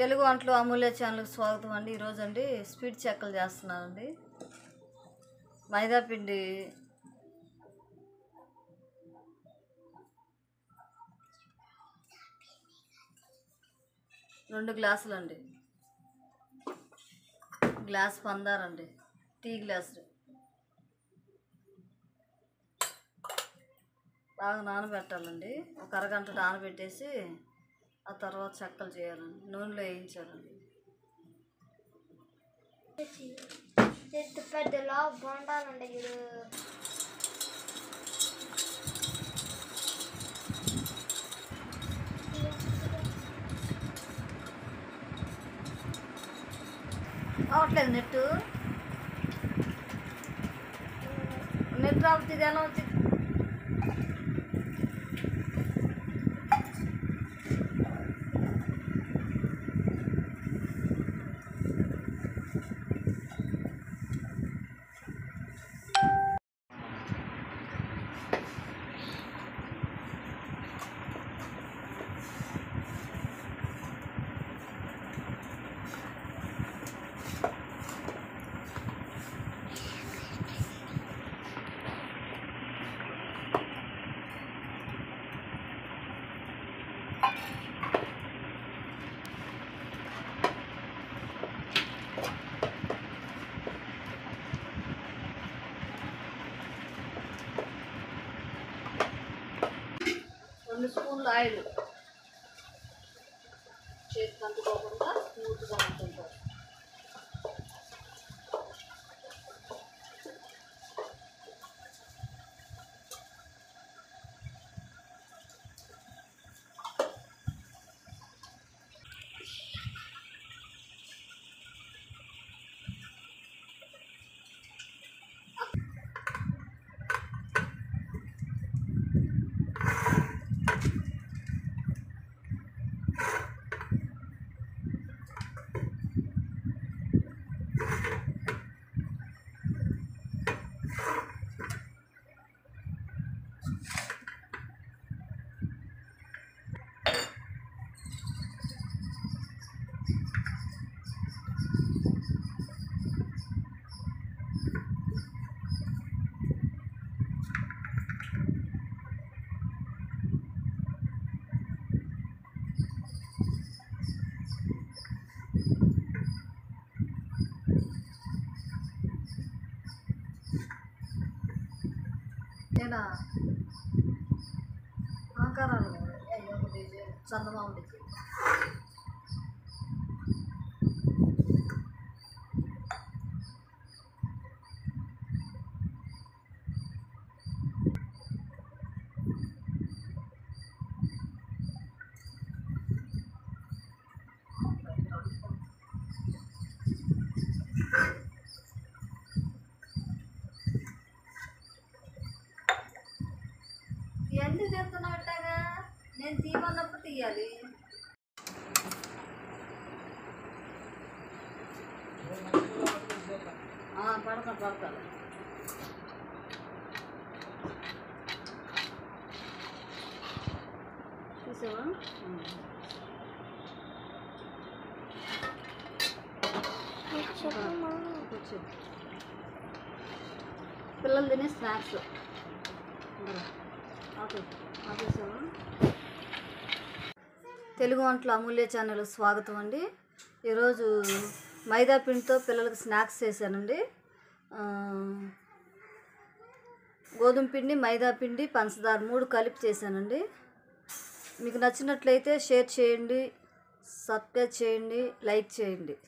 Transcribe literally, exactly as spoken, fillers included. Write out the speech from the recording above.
తెలుగు వంటలు అమూల్య ఛానల్కి స్వాగతం అండి. ఈరోజు అండి స్వీట్ చెక్కలు చేస్తున్నానండి. మైదాపిండి రెండు గ్లాసులు అండి, గ్లాస్ పందారండి, టీ గ్లాసులు బాగా నానబెట్టాలండి. ఒక అరగంట నానబెట్టేసి ఆ తర్వాత చెక్కలు చేయాలండి, నూనెలో వేయించాలండి. అవట్లేదు నెట్టు నెట్ అవుతుంది ఎలా వచ్చింది? రెండు స్పూన్లు ఆయిల్ చేతికి అంటుకోకుండా స్మూత్గా ఉంటుంటారు. నేను ఆకారాలు చందమామ ఎందుకు చెప్తున్నావు అంటాగా? నేను తీయమన్నప్పుడు తీయాలి. పడతా పడతా చూసావా? కూర్చో, పిల్లలు తినే స్నాక్స్ తెలుగు వంటలు అమూల్య ఛానల్కి స్వాగతం అండి. ఈరోజు మైదా పిండితో పిల్లలకి స్నాక్స్ చేశానండి. గోధుమ పిండి, మైదా పిండి, పంచదార మూడు కలిపి చేశానండి. మీకు నచ్చినట్లయితే షేర్ చేయండి, సబ్స్క్రైబ్ చేయండి, లైక్ చేయండి.